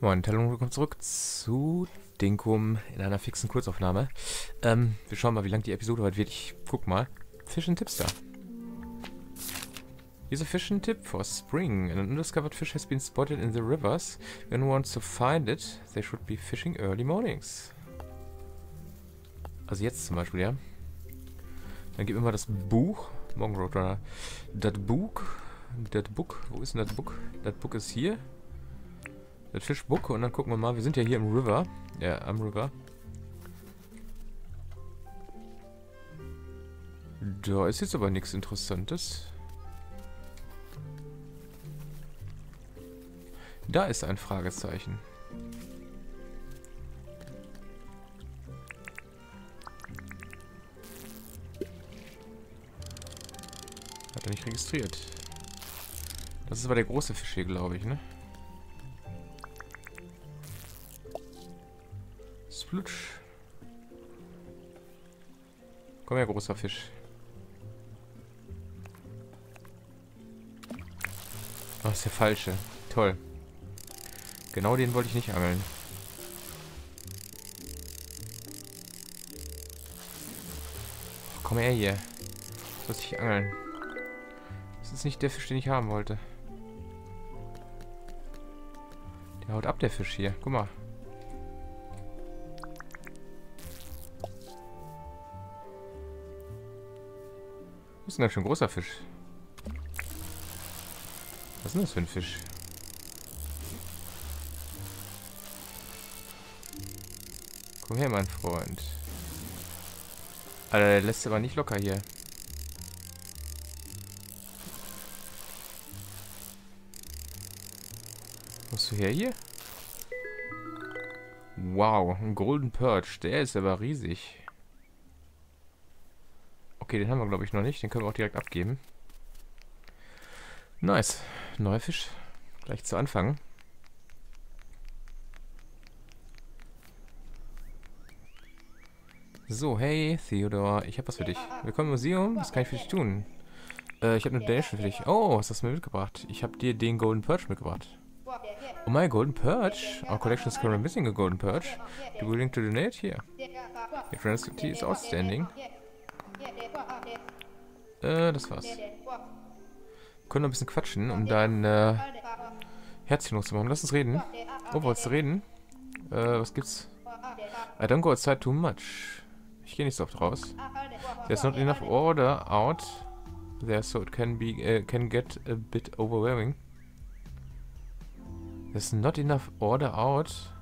Moin, Tellung, willkommen zurück zu Dinkum in einer fixen Kurzaufnahme. Wir schauen mal, wie lang die Episode heute wird. Ich guck mal. Fish and Tips da. Use a fishing tip for spring. An undiscovered fish has been spotted in the rivers. When one wants to find it, they should be fishing early mornings. Also jetzt zum Beispiel, ja. Dann gib mir mal das Buch. Morgen Roadrunner. Das Buch. Das Buch. Wo ist denn das Buch? Das Buch ist hier. Das Fischbuch. Und dann gucken wir mal. Wir sind ja hier im River. Ja, am River. Da ist jetzt aber nichts Interessantes. Da ist ein Fragezeichen. Hat er nicht registriert. Das ist aber der große Fisch hier, glaube ich, ne? Splutsch. Komm her, großer Fisch. Oh, ist der falsche. Toll. Genau den wollte ich nicht angeln. Oh, komm her hier. Soll ich angeln? Das ist nicht der Fisch, den ich haben wollte. Der haut ab, der Fisch hier. Guck mal. Das ist ein ganz schön großer Fisch. Was ist denn das für ein Fisch? Komm her, mein Freund. Alter, der lässt aber nicht locker hier. Musst du her hier? Wow, ein Golden Perch. Der ist aber riesig. Okay, den haben wir, glaube ich, noch nicht. Den können wir auch direkt abgeben. Nice. Neuer Fisch. Gleich zu Anfang. So, hey, Theodore, ich habe was für dich. Willkommen im Museum, was kann ich für dich tun? Ich habe eine Donation für dich. Oh, was hast du mir mitgebracht? Ich habe dir den Golden Perch mitgebracht. Oh mein, Golden Perch? Our collection is currently missing a Golden Perch. Do you willing to donate? Here. Your transcription is outstanding. Das war's. Wir können noch ein bisschen quatschen, um dein Herzchen loszumachen. Lass uns reden. Oh, wolltest du reden? Was gibt's? I don't go outside too much. Ich gehe nicht so oft raus. There's not enough order out there, so it can be can get a bit overwhelming. There's not enough order out.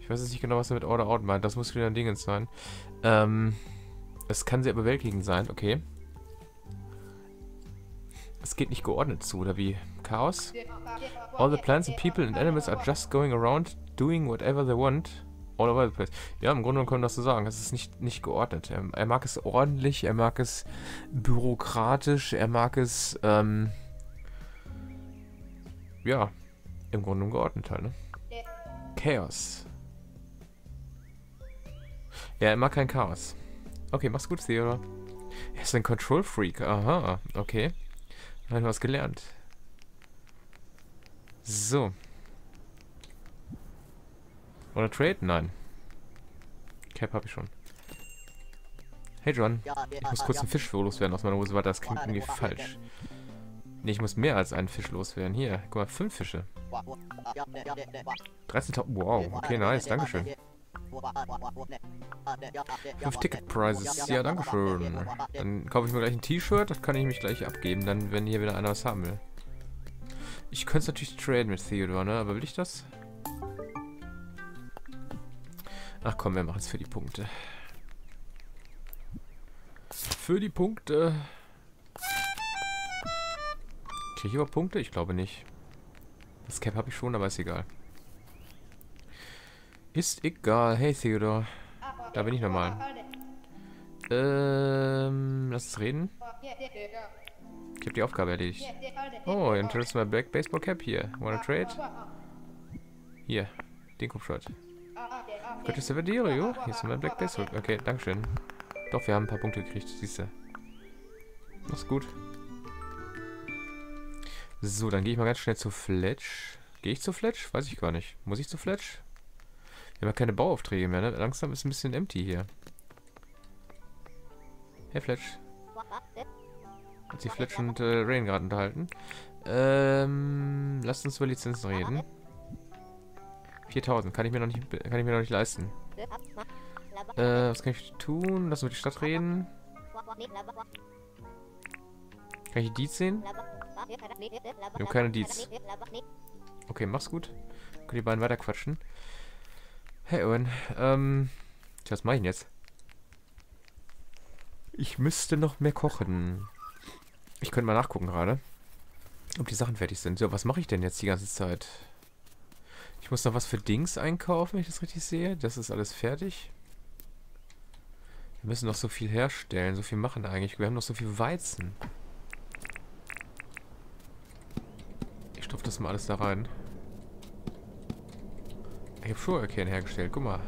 Ich weiß jetzt nicht genau, was er mit order out meint. Das muss wieder ein Dingens sein. Es kann sehr überwältigend sein. Okay. Es geht nicht geordnet zu, oder wie? Chaos? All the plants and people and animals are just going around doing whatever they want all over the place. Ja, im Grunde können wir das so sagen. Es ist nicht geordnet. Er mag es ordentlich, er mag es bürokratisch, er mag es, ja, im Grunde geordnet halt, ne? Chaos. Ja, er mag kein Chaos. Okay, mach's gut, Theodore. Er ist ein Control-Freak. Aha, okay. Haben wir was gelernt. So. Oder Trade? Nein. Cap habe ich schon. Hey John, ich muss kurz einen Fisch loswerden aus meiner Hose, weil das klingt irgendwie falsch. Nee, ich muss mehr als einen Fisch loswerden. Hier, guck mal, 5 Fische. 13.000, wow, okay, nice, dankeschön. 5 Ticket-Prizes. Ja, dankeschön. Dann kaufe ich mir gleich ein T-Shirt. Das kann ich mich gleich abgeben, dann, wenn hier wieder einer was haben will. Ich könnte es natürlich traden mit Theodore, ne? Aber will ich das? Ach komm, wir machen es für die Punkte. Für die Punkte. Kriege ich überhaupt Punkte? Ich glaube nicht. Das Cap habe ich schon, aber ist egal. Ist egal. Hey, Theodore. Da bin ich nochmal. Lass uns reden. Ich habe die Aufgabe erledigt. Oh, interest my black baseball cap here. Wanna trade? Hier, den Kopfschalt. Got yourself a deal, you? Hier ist mein black baseball. Okay, dankeschön. Doch, wir haben ein paar Punkte gekriegt, siehste. Mach's gut. So, dann gehe ich mal ganz schnell zu Fletch. Gehe ich zu Fletch? Weiß ich gar nicht. Muss ich zu Fletch? Wir haben ja keine Bauaufträge mehr, ne? Langsam ist ein bisschen empty hier. Hey Fletch. Hat sich Fletch und Reyn gerade unterhalten. Lasst uns über Lizenzen reden. 4000, kann ich mir noch nicht leisten. Was kann ich tun? Lass uns mit der Stadt reden. Kann ich die Deeds sehen? Wir haben keine Deeds. Okay, mach's gut. Können die beiden weiter quatschen. Hey Owen, was mache ich denn jetzt? Ich müsste noch mehr kochen. Ich könnte mal nachgucken gerade, ob die Sachen fertig sind. So, was mache ich denn jetzt die ganze Zeit? Ich muss noch was für Dings einkaufen, wenn ich das richtig sehe. Das ist alles fertig. Wir müssen noch so viel herstellen, so viel machen eigentlich. Wir haben noch so viel Weizen. Ich stopfe das mal alles da rein. Ich habe Sugarcane hergestellt, guck mal.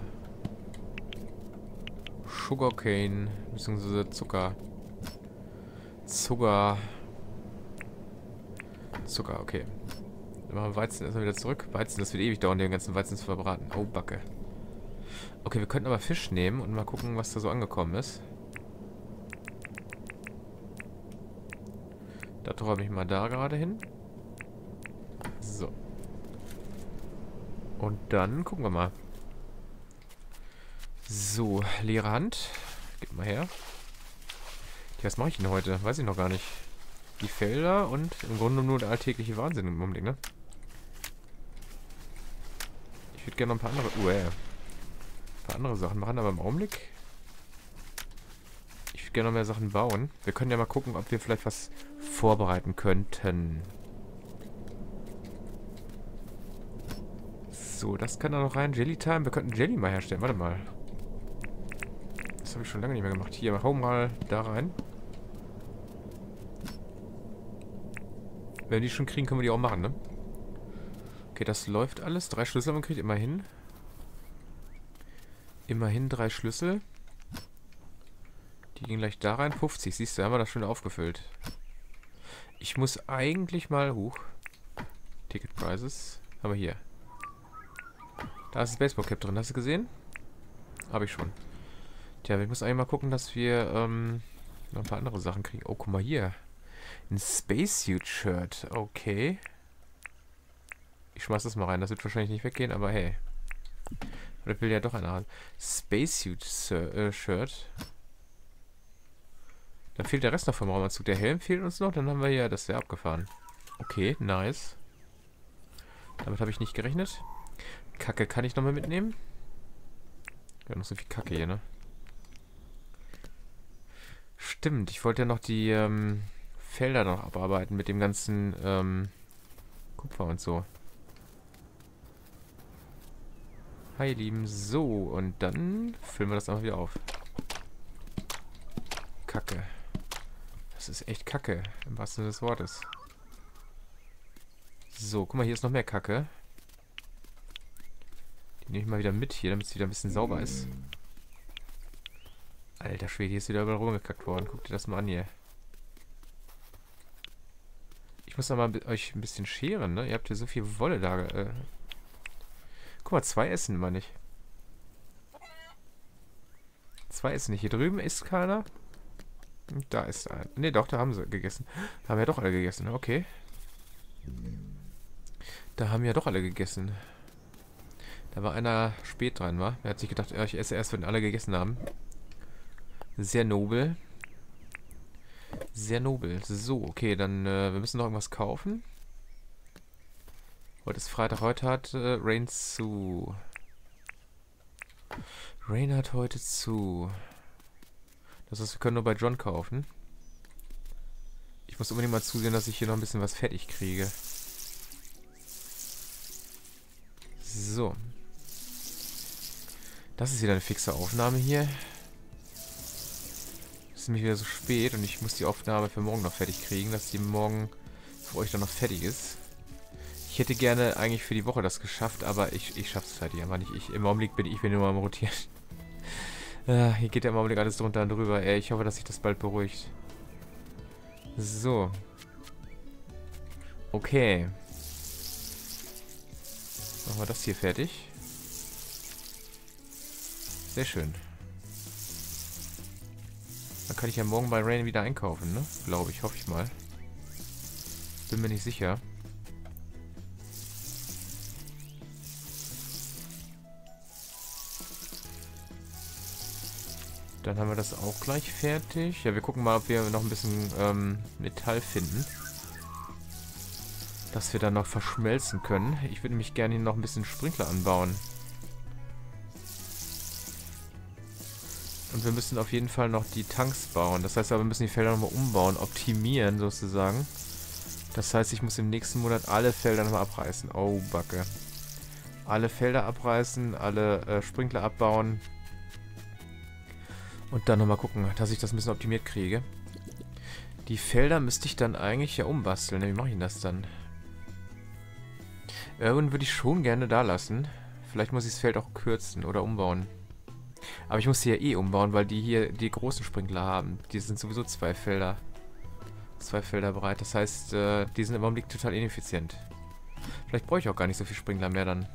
Sugarcane, beziehungsweise Zucker. Zucker, okay. Dann machen wir Weizen erstmal wieder zurück. Weizen, das wird ewig dauern, den ganzen Weizen zu verbraten. Oh, Backe. Okay, wir könnten aber Fisch nehmen und mal gucken, was da so angekommen ist. Da träume ich mal da gerade hin. So. Und dann gucken wir mal. So, leere Hand. Gib mal her. Ja, was mache ich denn heute? Weiß ich noch gar nicht. Die Felder und im Grunde nur der alltägliche Wahnsinn im Moment, ne? Ich würde gerne noch ein paar andere... andere Sachen machen, aber im Augenblick. Ich würde gerne noch mehr Sachen bauen. Wir können ja mal gucken, ob wir vielleicht was vorbereiten könnten. So, das kann da noch rein. Jelly Time. Wir könnten Jelly mal herstellen. Warte mal. Das habe ich schon lange nicht mehr gemacht. Hier, hau mal da rein. Wenn wir die schon kriegen, können wir die auch machen, ne? Okay, das läuft alles. 3 Schlüssel haben wir gekriegt, immerhin. Immerhin 3 Schlüssel. Die gehen gleich da rein. 50, siehst du, haben wir das schon aufgefüllt. Ich muss eigentlich mal hoch. Ticket Prices. Haben wir hier. Da ist das Baseball Cap drin. Hast du gesehen? Habe ich schon. Tja, ich muss eigentlich mal gucken, dass wir noch ein paar andere Sachen kriegen. Oh, guck mal hier. Ein Spacesuit-Shirt. Okay. Ich schmeiß das mal rein. Das wird wahrscheinlich nicht weggehen, aber hey. Oder will ja doch einer haben. Spacesuit-Shirt. Dann fehlt der Rest noch vom Raumanzug. Der Helm fehlt uns noch. Dann haben wir ja das sehr abgefahren. Okay, nice. Damit habe ich nicht gerechnet. Kacke kann ich nochmal mitnehmen. Wir haben noch so viel Kacke hier, ne? Stimmt, ich wollte ja noch die Felder noch abarbeiten mit dem ganzen Kupfer und so. Hi, ihr Lieben. So, und dann füllen wir das einfach wieder auf. Kacke. Das ist echt Kacke, im wahrsten Sinne des Wortes. So, guck mal, hier ist noch mehr Kacke. Die nehme ich mal wieder mit hier, damit es wieder ein bisschen sauber ist. Alter Schwede, hier ist wieder überall rumgekackt worden. Guck dir das mal an hier. Ich muss aber euch ein bisschen scheren, ne? Ihr habt ja so viel Wolle da... Guck mal, 2 Essen, meine ich. 2 Essen nicht. Hier drüben ist keiner. Und da ist einer. Ne, doch, da haben sie gegessen. Da haben ja doch alle gegessen. Okay. Da haben ja doch alle gegessen. Da war einer spät dran, war. Er hat sich gedacht, ich esse erst, wenn alle gegessen haben. Sehr nobel. Sehr nobel. So, okay, dann wir müssen noch irgendwas kaufen. Heute ist Freitag, heute hat Reyn zu. Reyn hat heute zu. Das heißt, wir können nur bei John kaufen. Ich muss unbedingt mal zusehen, dass ich hier noch ein bisschen was fertig kriege. So. Das ist wieder eine fixe Aufnahme hier. Es ist nämlich wieder so spät und ich muss die Aufnahme für morgen noch fertig kriegen, dass die morgen für euch dann noch fertig ist. Ich hätte gerne eigentlich für die Woche das geschafft, aber ich schaff's es halt hier einfach nicht. Im Augenblick bin ich nur am Rotieren. Hier geht ja im Augenblick alles drunter und drüber. Ey, ich hoffe, dass sich das bald beruhigt. So. Okay. Machen wir das hier fertig. Sehr schön. Dann kann ich ja morgen bei Reyn wieder einkaufen, ne? Glaube ich, hoffe ich mal. Bin mir nicht sicher. Dann haben wir das auch gleich fertig. Ja, wir gucken mal, ob wir noch ein bisschen Metall finden. Dass wir dann noch verschmelzen können. Ich würde nämlich gerne hier noch ein bisschen Sprinkler anbauen. Und wir müssen auf jeden Fall noch die Tanks bauen. Das heißt aber, wir müssen die Felder nochmal umbauen, optimieren sozusagen. Das heißt, ich muss im nächsten Monat alle Felder nochmal abreißen. Oh, Backe. Alle Felder abreißen, alle Sprinkler abbauen. Und dann nochmal gucken, dass ich das ein bisschen optimiert kriege. Die Felder müsste ich dann eigentlich ja umbasteln. Wie mache ich denn das dann? Irgendwann würde ich schon gerne da lassen. Vielleicht muss ich das Feld auch kürzen oder umbauen. Aber ich muss sie ja eh umbauen, weil die hier die großen Sprinkler haben. Die sind sowieso zwei Felder. Zwei Felder breit. Das heißt, die sind im Augenblick total ineffizient. Vielleicht brauche ich auch gar nicht so viel Sprinkler mehr dann.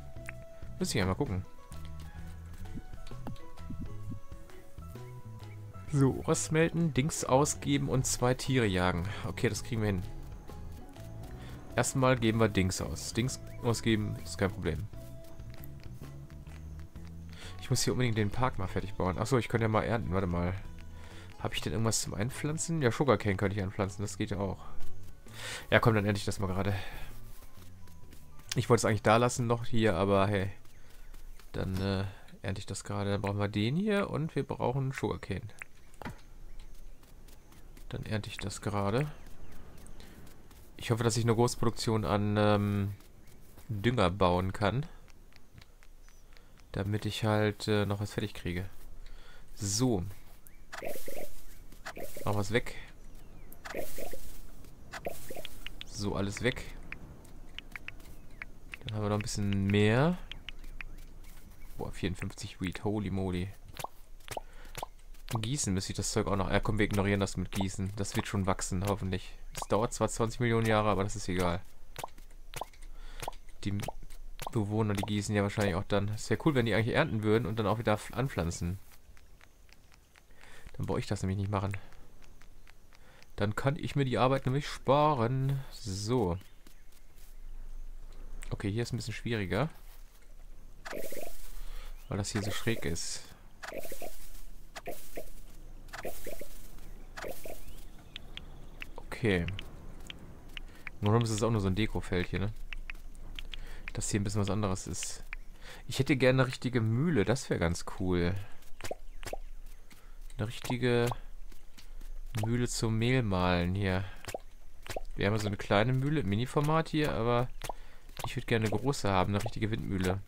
Müsste ich ja mal gucken. So, Rost melden, Dings ausgeben und 2 Tiere jagen. Okay, das kriegen wir hin. Erstmal geben wir Dings aus. Dings ausgeben ist kein Problem. Ich muss hier unbedingt den Park mal fertig bauen. Achso, ich könnte ja mal ernten. Warte mal. Habe ich denn irgendwas zum Einpflanzen? Ja, Sugarcane könnte ich anpflanzen. Das geht ja auch. Ja, komm, dann ernte ich das mal gerade. Ich wollte es eigentlich da lassen noch hier, aber hey. Dann ernte ich das gerade. Dann brauchen wir den hier und wir brauchen Sugarcane. Dann ernte ich das gerade. Ich hoffe, dass ich eine Großproduktion an Dünger bauen kann. Damit ich halt noch was fertig kriege. So. Auch was weg. So, alles weg. Dann haben wir noch ein bisschen mehr. Boah, 54 Wheat. Holy moly. Gießen müsste ich das Zeug auch noch... Ja, komm, wir ignorieren das mit Gießen. Das wird schon wachsen, hoffentlich. Es dauert zwar 20 Millionen Jahre, aber das ist egal. Die Bewohner, die gießen ja wahrscheinlich auch dann. Es wäre cool, wenn die eigentlich ernten würden und dann auch wieder anpflanzen. Dann brauche ich das nämlich nicht machen. Dann kann ich mir die Arbeit nämlich sparen. So. Okay, hier ist ein bisschen schwieriger. Weil das hier so schräg ist. Okay. Warum ist es auch nur so ein Dekofeld hier, ne? Dass hier ein bisschen was anderes ist. Ich hätte gerne eine richtige Mühle. Das wäre ganz cool. Eine richtige Mühle zum Mehlmahlen hier. Wir haben ja so eine kleine Mühle im Mini-Format hier, aber ich würde gerne eine große haben. Eine richtige Windmühle.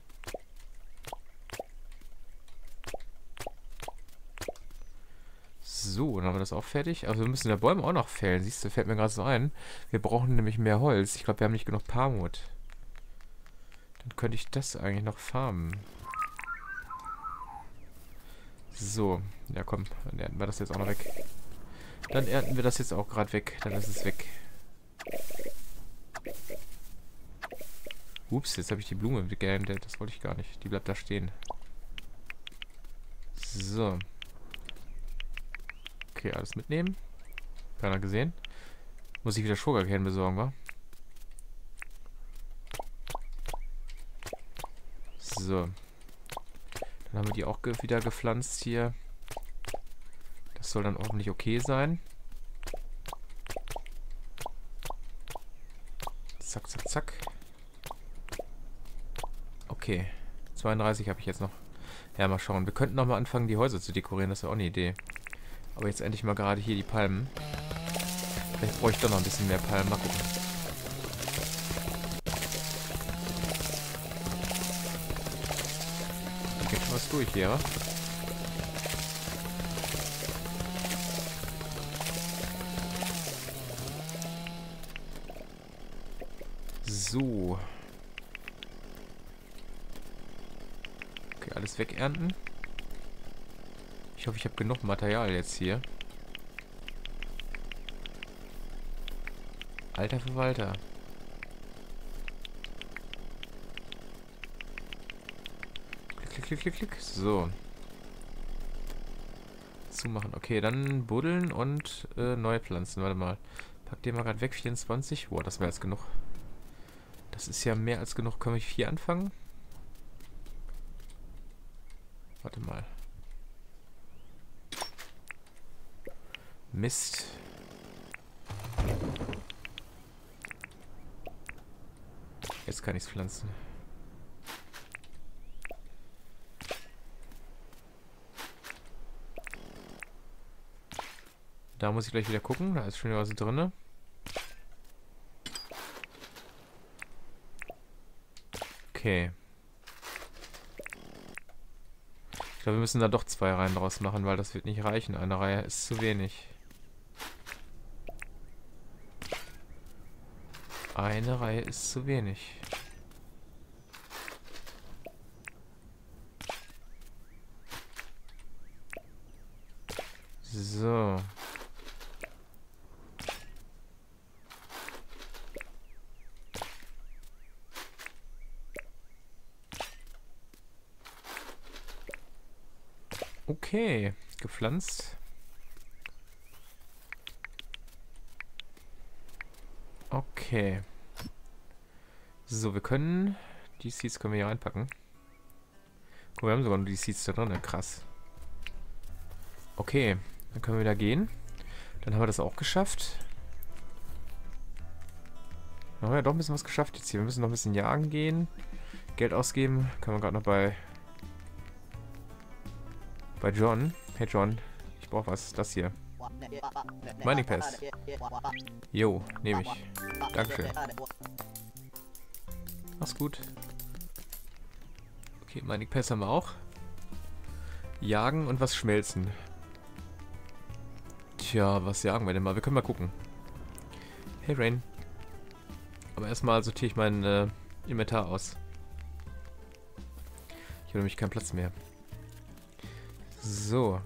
So, dann haben wir das auch fertig. Also wir müssen ja Bäume auch noch fällen. Siehst du, fällt mir gerade so ein. Wir brauchen nämlich mehr Holz. Ich glaube, wir haben nicht genug Parmut. Dann könnte ich das eigentlich noch farmen. So. Ja, komm. Dann ernten wir das jetzt auch noch weg. Dann ernten wir das jetzt auch gerade weg. Dann ist es weg. Ups, jetzt habe ich die Blume geändert. Das wollte ich gar nicht. Die bleibt da stehen. So. Okay, alles mitnehmen. Keiner gesehen. Muss ich wieder Sugarcane besorgen, wa? So. Dann haben wir die auch wieder gepflanzt hier. Das soll dann ordentlich okay sein. Zack, zack, zack. Okay. 32 habe ich jetzt noch. Ja, mal schauen. Wir könnten nochmal anfangen, die Häuser zu dekorieren. Das wäre auch eine Idee. Aber jetzt endlich mal gerade hier die Palmen. Vielleicht bräuchte ich doch noch ein bisschen mehr Palmen. Mal gucken. Da geht schon was durch hier, oder? So. Okay, alles wegernten. Ich hoffe, ich habe genug Material jetzt hier. Alter Verwalter. Klick, klick, klick, klick. So. Zumachen. Okay, dann buddeln und neue Pflanzen. Warte mal. Pack den mal gerade weg. 24. Boah, das wäre jetzt genug. Das ist ja mehr als genug. Kann ich hier anfangen? Warte mal. Mist. Jetzt kann ich es pflanzen. Da muss ich gleich wieder gucken. Da ist schon wieder was drin. Okay. Ich glaube, wir müssen da doch 2 Reihen draus machen, weil das wird nicht reichen. Eine Reihe ist zu wenig. Eine Reihe ist zu wenig. So. Okay, gepflanzt. Okay. So, wir können... Die Seeds können wir hier reinpacken. Guck mal, wir haben sogar nur die Seeds da drin. Krass. Okay, dann können wir da gehen. Dann haben wir das auch geschafft. Dann haben wir doch ein bisschen was geschafft jetzt hier. Wir müssen noch ein bisschen jagen gehen. Geld ausgeben. Können wir gerade noch bei John. Hey John, ich brauche was. Das hier. Mining Pass. Jo, nehme ich. Dankeschön. Mach's gut. Okay, Mining Pass haben wir auch. Jagen und was schmelzen. Tja, was jagen wir denn mal? Wir können mal gucken. Hey Reyn. Aber erstmal sortiere ich mein Inventar aus. Ich habe nämlich keinen Platz mehr. So.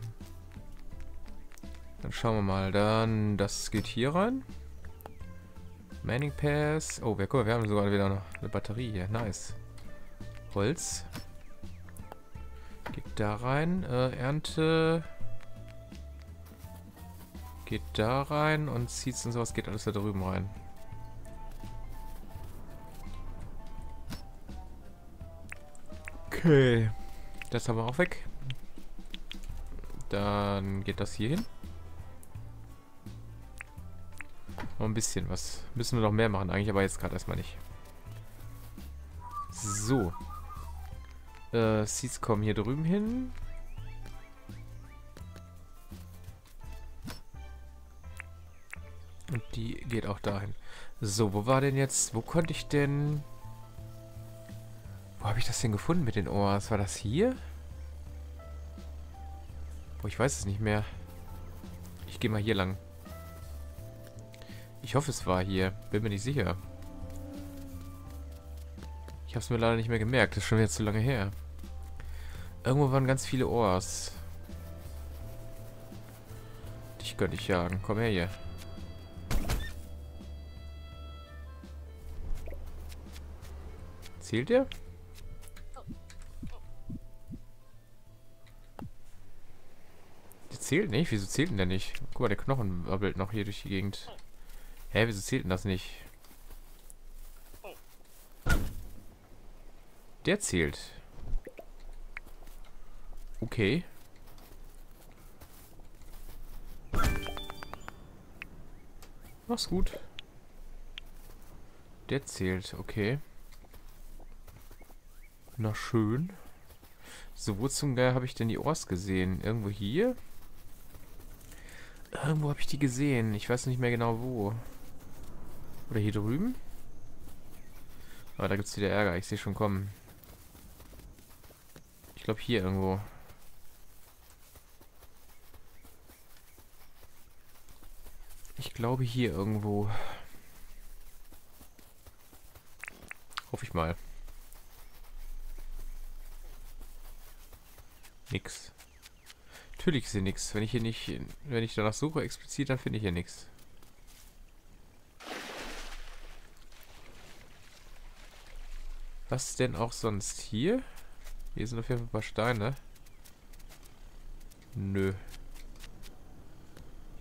Dann schauen wir mal. Dann, das geht hier rein. Mining Pass. Oh, guck mal, wir haben sogar wieder noch eine Batterie hier. Nice. Holz. Geht da rein. Ernte. Geht da rein. Und Seeds und sowas geht alles da drüben rein. Okay. Das haben wir auch weg. Dann geht das hier hin. Noch ein bisschen was. Müssen wir noch mehr machen eigentlich, aber jetzt gerade erstmal nicht. So. Seeds kommen hier drüben hin. Und die geht auch dahin. So, wo war denn jetzt... Wo konnte ich denn... Wo habe ich das denn gefunden mit den Oas? War das hier? Oh, ich weiß es nicht mehr. Ich gehe mal hier lang. Ich hoffe, es war hier. Bin mir nicht sicher. Ich habe es mir leider nicht mehr gemerkt. Das ist schon wieder zu lange her. Irgendwo waren ganz viele Oas. Dich könnte ich jagen. Komm her hier. Zählt ihr? Zählt nicht? Wieso zählt denn der nicht? Guck mal, der Knochen wabbelt noch hier durch die Gegend. Hä, wieso zählt denn das nicht? Der zählt. Okay. Mach's gut. Der zählt, okay. Na schön. So, wo zum Geier habe ich denn die Ohrst gesehen? Irgendwo hier? Irgendwo habe ich die gesehen. Ich weiß nicht mehr genau wo. Oder hier drüben? Aber da gibt es wieder Ärger. Ich sehe schon kommen. Ich glaube hier irgendwo. Ich glaube hier irgendwo. Hoffe ich mal. Nix. Natürlich ist hier nichts. Wenn ich hier nicht, wenn ich danach suche explizit, dann finde ich hier nichts. Was denn auch sonst hier? Hier sind auf jeden Fall ein paar Steine. Nö.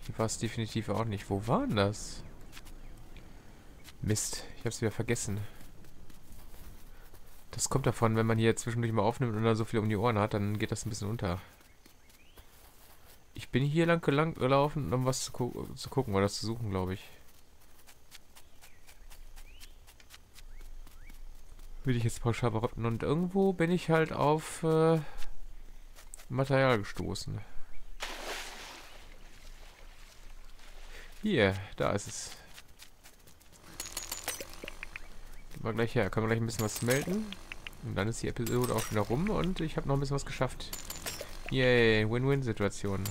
Hier war es definitiv auch nicht. Wo waren das? Mist, ich hab's wieder vergessen. Das kommt davon, wenn man hier zwischendurch mal aufnimmt und dann so viel um die Ohren hat, dann geht das ein bisschen unter. Ich bin hier lang gelaufen, um was zu gucken oder das zu suchen, glaube ich. Würde ich jetzt pauschal behaupten. Und irgendwo bin ich halt auf Material gestoßen. Hier, da ist es. Gehen wir gleich her. Können wir gleich ein bisschen was melden. Und dann ist die Episode auch schon wieder rum. Und ich habe noch ein bisschen was geschafft. Yay, Win-Win-Situation.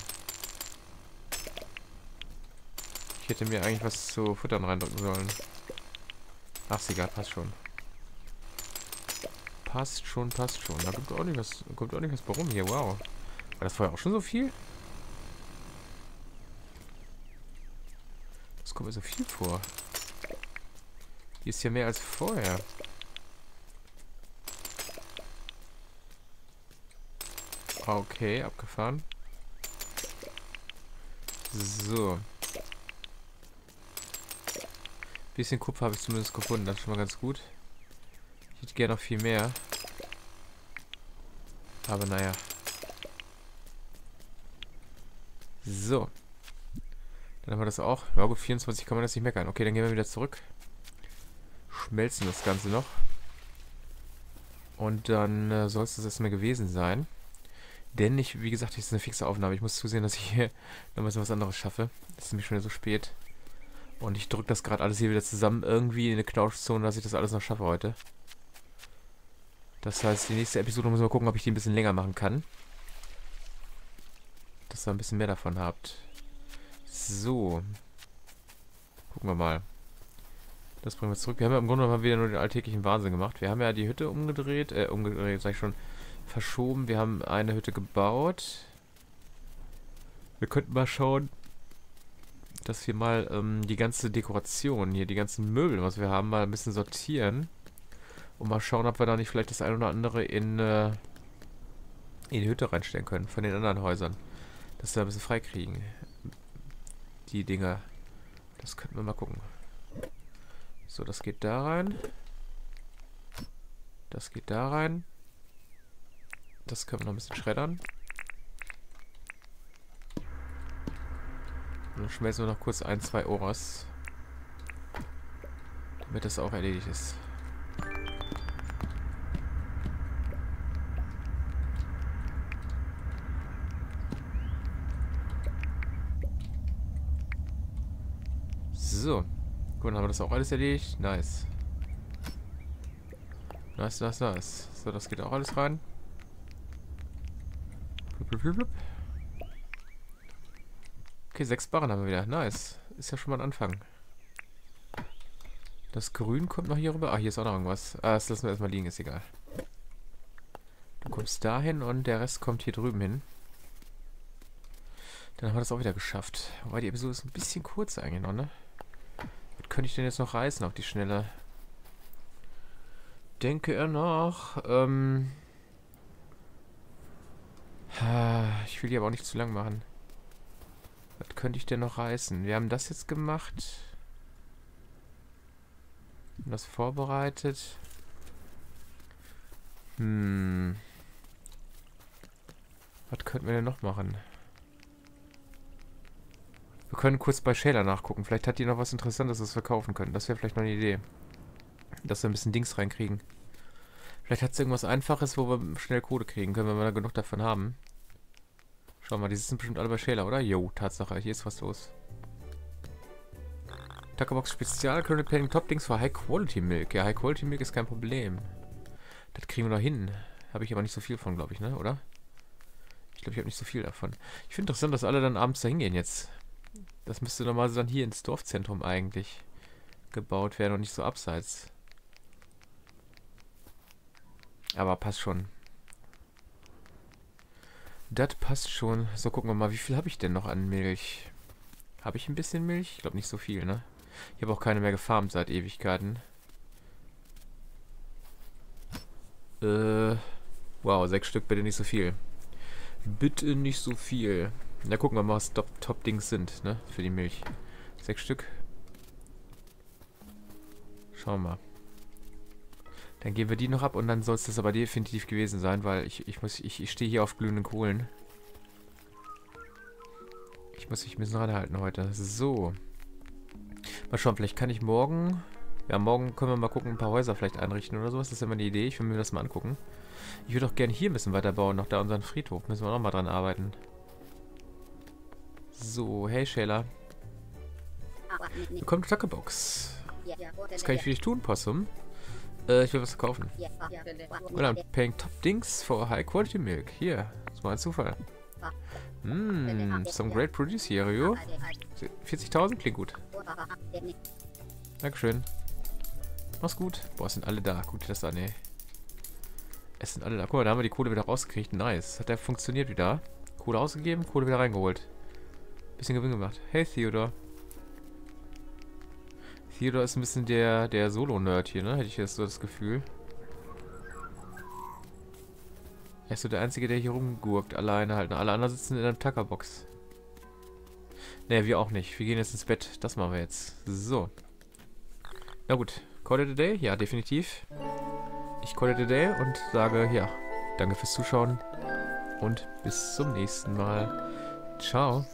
Ich hätte mir eigentlich was zu futtern reindrücken sollen. Ach, ist egal, passt schon. Passt schon, passt schon. Da kommt auch nicht was bei rum hier, wow. War das vorher auch schon so viel? Das kommt mir so viel vor. Hier ist ja mehr als vorher. Okay, abgefahren. So. Ein bisschen Kupfer habe ich zumindest gefunden, das ist schon mal ganz gut. Ich hätte gerne noch viel mehr. Aber naja. So. Dann haben wir das auch. Ja gut, 24 kann man das nicht meckern. Okay, dann gehen wir wieder zurück. Schmelzen das Ganze noch. Und dann soll es das erstmal gewesen sein. Denn ich, wie gesagt, das ist eine fixe Aufnahme. Ich muss zusehen, dass ich hier noch mal so was anderes schaffe. Es ist nämlich schon wieder so spät. Und ich drücke das gerade alles hier wieder zusammen. Irgendwie in eine Knauschzone, dass ich das alles noch schaffe heute. Das heißt, die nächste Episode muss ich mal gucken, ob ich die ein bisschen länger machen kann. Dass ihr ein bisschen mehr davon habt. So. Gucken wir mal. Das bringen wir zurück. Wir haben ja im Grunde genommen wieder nur den alltäglichen Wahnsinn gemacht. Wir haben ja die Hütte umgedreht. Sag ich schon. Verschoben. Wir haben eine Hütte gebaut. Wir könnten mal schauen, dass wir mal die ganze Dekoration hier, die ganzen Möbel, was wir haben, mal ein bisschen sortieren. Und mal schauen, ob wir da nicht vielleicht das ein oder andere in die Hütte reinstellen können. Von den anderen Häusern. Dass wir ein bisschen freikriegen. Die Dinger. Das könnten wir mal gucken. So, das geht da rein. Das geht da rein. Das können wir noch ein bisschen schreddern. Und dann schmelzen wir noch kurz ein, zwei Oras. Damit das auch erledigt ist. So. Gut, dann haben wir das auch alles erledigt. Nice. Nice, nice, nice. So, das geht auch alles rein. Blub, blub, blub, blub. Okay, 6 Barren haben wir wieder. Nice. Ist ja schon mal ein Anfang. Das Grün kommt noch hier rüber. Ah, hier ist auch noch irgendwas. Ah, das lassen wir erstmal liegen, ist egal. Du kommst dahin und der Rest kommt hier drüben hin. Dann haben wir das auch wieder geschafft. Wobei die Episode ist ein bisschen kurz eigentlich noch, ne? Was könnte ich denn jetzt noch reißen auf die Schnelle? Denke er noch. Ich will die aber auch nicht zu lang machen. Was könnte ich denn noch reißen? Wir haben das jetzt gemacht. Haben das vorbereitet. Was könnten wir denn noch machen? Wir können kurz bei Shayla nachgucken. Vielleicht hat die noch was Interessantes, was wir verkaufen können. Das wäre vielleicht noch eine Idee. Dass wir ein bisschen Dings reinkriegen. Vielleicht hat sie irgendwas Einfaches, wo wir schnell Kohle kriegen können, wenn wir da genug davon haben. Schau mal, die sitzen bestimmt alle bei Shayla, oder? Jo, Tatsache. Hier ist was los. Tuckerbox Spezial, Current Planning Top Dings für High Quality Milk. Ja, High Quality Milk ist kein Problem. Das kriegen wir noch hin. Habe ich aber nicht so viel von, glaube ich, ne? Oder? Ich glaube, ich habe nicht so viel davon. Ich finde interessant, dass alle dann abends da hingehen jetzt. Das müsste normalerweise dann hier ins Dorfzentrum eigentlich gebaut werden und nicht so abseits. Aber passt schon. Das passt schon. So, gucken wir mal, wie viel habe ich denn noch an Milch? Habe ich ein bisschen Milch? Ich glaube nicht so viel, ne? Ich habe auch keine mehr gefarmt seit Ewigkeiten. Wow, 6 Stück, bitte nicht so viel. Bitte nicht so viel. Na, gucken wir mal, was Top-Dings sind, ne? Für die Milch. 6 Stück. Schauen wir mal. Dann geben wir die noch ab und dann soll es das aber definitiv gewesen sein, weil ich stehe hier auf glühenden Kohlen. Ich muss mich ein bisschen ranhalten heute. So. Mal schauen, vielleicht kann ich morgen... Ja, morgen können wir mal gucken, ein paar Häuser vielleicht einrichten oder sowas. Das ist immer eine Idee. Ich will mir das mal angucken. Ich würde auch gerne hier ein bisschen weiterbauen, noch da unseren Friedhof. Müssen wir auch noch mal dran arbeiten. So, hey Shayla. Willkommen, Tuckerbox. Was kann ich für dich tun, Possum? Ich will was kaufen. Oder ein Paying Top Dings for High Quality Milk. Hier, das war ein Zufall. Some great produce here, yo. 40.000 klingt gut. Dankeschön. Mach's gut. Boah, es sind alle da. Guck dir das an, ey. Es sind alle da. Guck mal, da haben wir die Kohle wieder rausgekriegt. Nice. Hat der funktioniert wieder. Kohle ausgegeben, Kohle wieder reingeholt. Bisschen Gewinn gemacht. Hey, Theodore. Theodore ist ein bisschen der Solo-Nerd hier, ne? Hätte ich jetzt so das Gefühl. Er ist so der Einzige, der hier rumgurkt. Alleine halt. Alle anderen sitzen in einer Tuckerbox. Naja, wir auch nicht. Wir gehen jetzt ins Bett. Das machen wir jetzt. So. Na gut. Call it a day? Ja, definitiv. Ich call it a day und sage, ja, danke fürs Zuschauen. Und bis zum nächsten Mal. Ciao.